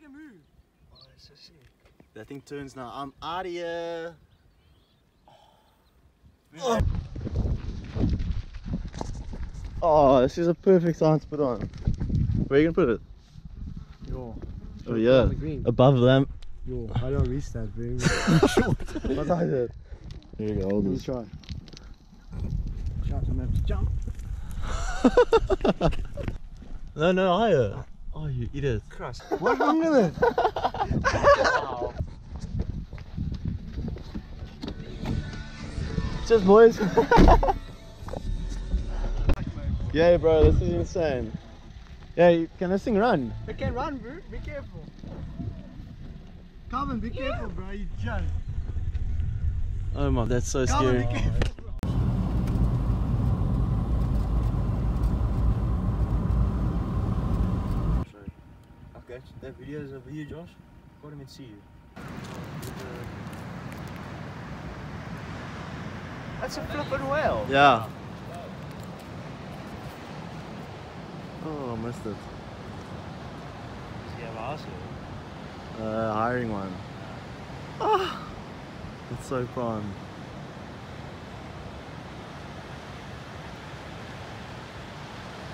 chicken move. Oh, that's so sick. That thing turns now. I'm out of here. Oh. Oh, this is a perfect time to put on. Where are you going to put it? Yo. Oh, yeah. Above them. Yo, I don't reach that, baby. Short. What I did. Here you go, hold this. Let me try. Shout out to jump. No, no, higher. Oh, you idiot. Christ. What wrong with it? Wow. Just boys. Yeah, bro, this is insane. Yeah, can this thing run? It can run, bro. Be careful. Calvin, be careful, bro. You jump. Oh my, that's so Calvin, scary. Be careful. Okay, that video is over here, Josh. Go him and see you. That's a flippin' whale. Yeah. Oh, I missed it. Does he have a house here? Hiring one. Oh, that's so fun.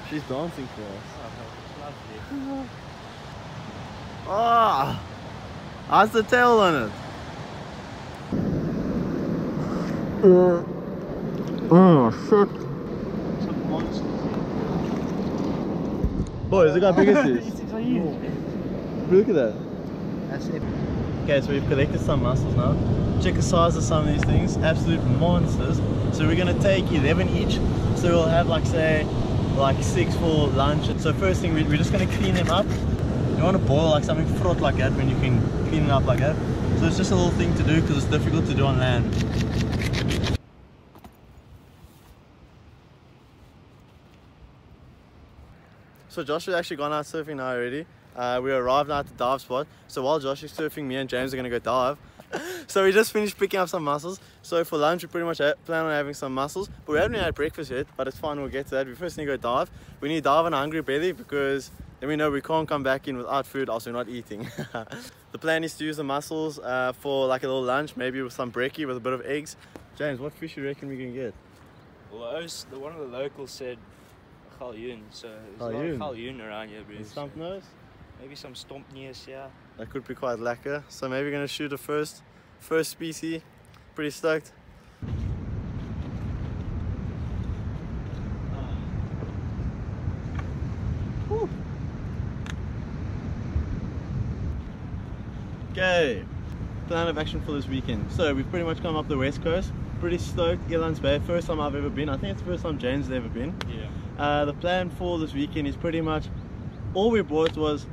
She's dancing for us. Oh, that's lovely. Oh, how's the tail on it? Oh shit. Boy, is it got big as this? Look at that. That's it. Okay, so we've collected some mussels now. Check the size of some of these things. Absolute monsters. So we're going to take 11 each. So we'll have like, say, like 6 for lunch. So first thing, we're just going to clean them up. You want to boil like something fraught like that when you can clean it up like that. So it's just a little thing to do because it's difficult to do on land. So Josh has actually gone out surfing now already. We arrived now at the dive spot. So while Josh is surfing, me and James are going to go dive. So we just finished picking up some mussels. So for lunch, we pretty much plan on having some mussels. But we haven't had breakfast yet, but it's fine, we'll get to that. We first need to go dive. We need to dive on a hungry belly because then we know we can't come back in without food, also not eating. The plan is to use the mussels for like a little lunch, maybe with some brekkie with a bit of eggs. James, what fish do you reckon we can get? Well, one of the locals said galjoen, so there's a lot of galjoen around here, bro. Stomp nose? Maybe some stomp nose, yeah. That could be quite lekker. So maybe we're gonna shoot the first species. Pretty stoked. Okay, plan of action for this weekend. So we've pretty much come up the west coast. Pretty stoked, Elandsbaai, first time I've ever been. I think it's the first time James has ever been. Yeah. The plan for this weekend is pretty much all we bought was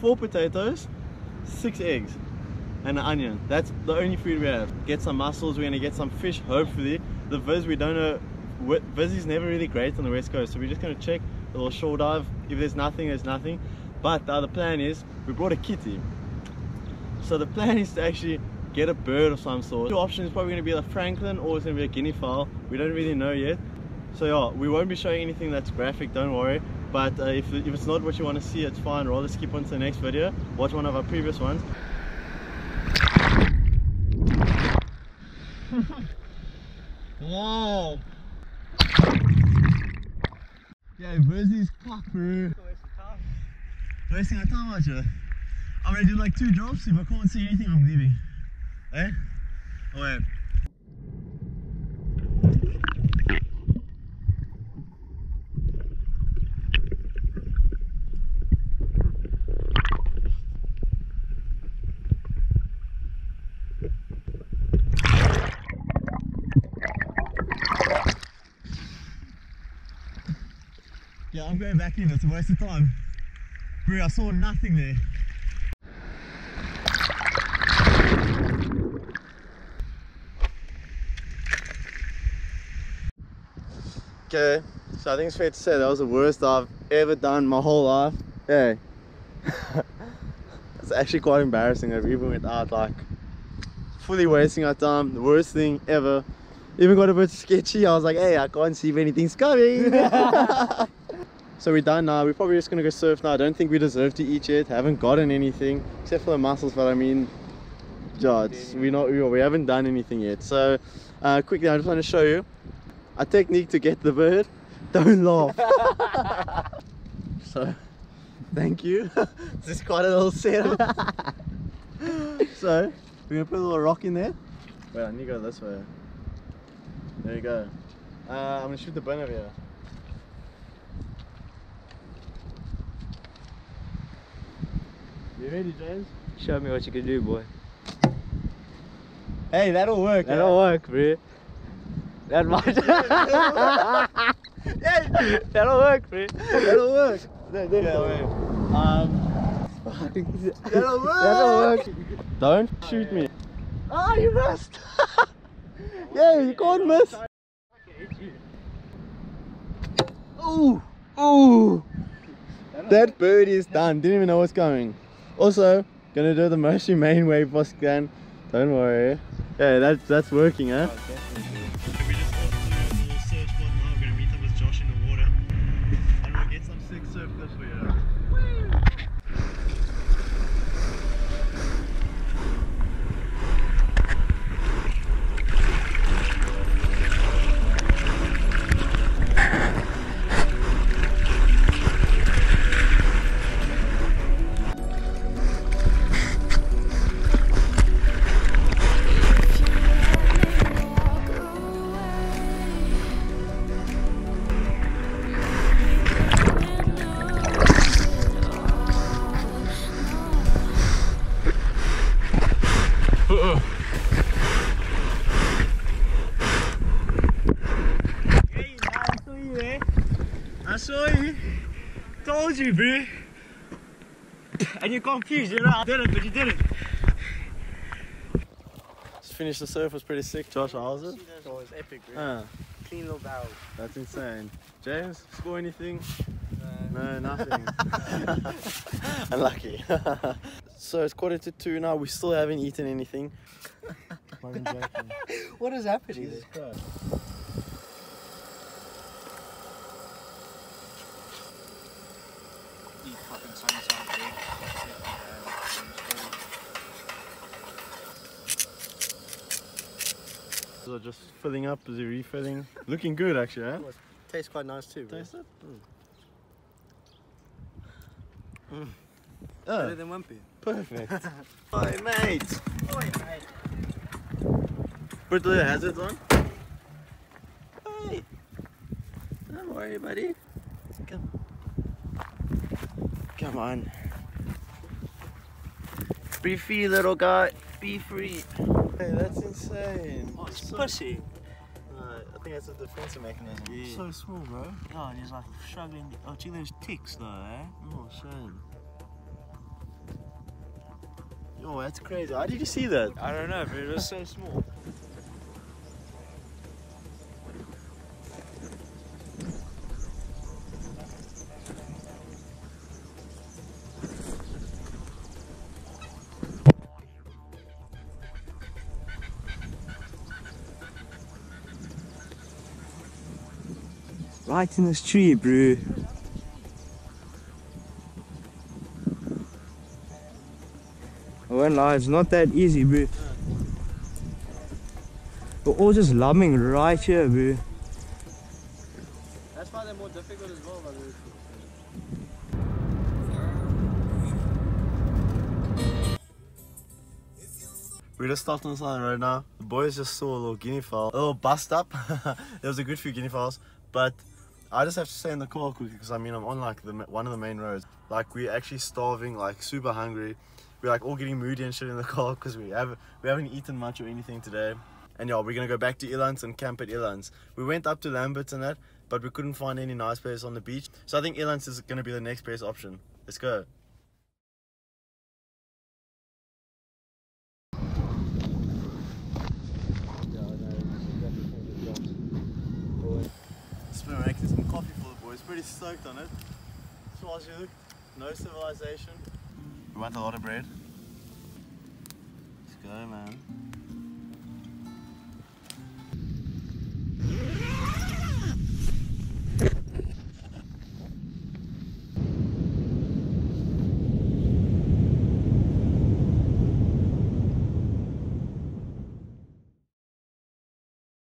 4 potatoes, 6 eggs and an onion. That's the only food we have. Get some mussels, we're going to get some fish hopefully. The viz, we don't know, viz is never really great on the west coast, so we're just going to check a little shore dive. If there's nothing, there's nothing. But the other plan is we brought a kitty. So the plan is to actually get a bird of some sort. Two options, probably going to be a Franklin or it's going to be a guinea fowl. We don't really know yet. So yeah, we won't be showing anything that's graphic, don't worry. But if it's not what you want to see, it's fine. Rather skip on to the next video. Watch one of our previous ones. Wow! Yeah, Vizzy's cock, bro. Wasting our time, aren't you? I'm gonna do like 2 drops. If I can't see anything, I'm leaving. Eh? Oh, yeah. Yeah, I'm going back in, it's a waste of time. Bro, I saw nothing there. Okay, so I think it's fair to say that was the worst I've ever done my whole life. Yeah. It's actually quite embarrassing that we even went out like fully wasting our time, the worst thing ever. Even got a bit sketchy, I was like, hey, I can't see if anything's coming. So we're done now. We're probably just gonna go surf now. I don't think we deserve to eat yet. Haven't gotten anything except for the mussels, but I mean, yeah, we haven't done anything yet. So quickly, I just want to show you a technique to get the bird. Don't laugh. So thank you. This is quite a little setup. So we're gonna put a little rock in there. Wait, I need to go this way. There you go. I'm gonna shoot the bird over here. You ready, James? Show me what you can do, boy. Hey, that'll work. That'll work, bro. That might. That'll work, bro. That'll work. That'll work. That'll work. Don't shoot me. Ah, oh, you missed. Yeah, you can't miss. Ooh, ooh. That bird is done. Didn't even know what's coming. Also, gonna do the most humane way possible. Don't worry. Yeah, that's working, huh? Oh, definitely. We just got to the little surf spot now. We're gonna meet up with Josh in the water, and we'll get some sick surf clips for you. You, bro. And you're confused, you know, I did it, but you did it. Just finished the surf, was pretty sick. Josh, how was it? It was epic, bro. Clean little barrel. That's insane. James, score anything? No, nothing. Unlucky. So it's 1:45 now, we still haven't eaten anything. What is happening? Jesus Christ. Are just filling up, is it refilling? Looking good actually, eh? Well, tastes quite nice too. Taste it? Mm. Mm. Oh. Better than Wimpy. Perfect. Oi, mate! Oi, mate! Put the hazards on. Hey! Don't worry, buddy. Come on. Be free, little guy. Be free. Hey, that's insane. Oh, it's so pussy. I think that's a defensive mechanism. Yeah. So small, bro. Oh, and he's like struggling. Oh, gee, those ticks, though, eh? Oh, shame. Yo, that's crazy. How did you see that? I don't know, but it was so small. Right in this tree, bro. I won't lie, it's not that easy, bro. We're all just lumbing right here, bro. That's why they're more difficult as well, bro. We just stopped on the side of the road now. The boys just saw a little guinea fowl, a little bust up. There was a good few guinea fowls, but I just have to stay in the car quickly because I mean I'm on like one of the main roads. Like we're actually starving, like super hungry. We're like all getting moody and shit in the car because we haven't eaten much or anything today. And yeah, we're gonna go back to Elands and camp at Elands. We went up to Lambert's and that, but we couldn't find any nice place on the beach. So I think Elands is gonna be the next best option. Let's go. Making some coffee for the boys, pretty stoked on it. So as you look, no civilization. We want a lot of bread. Let's go, man.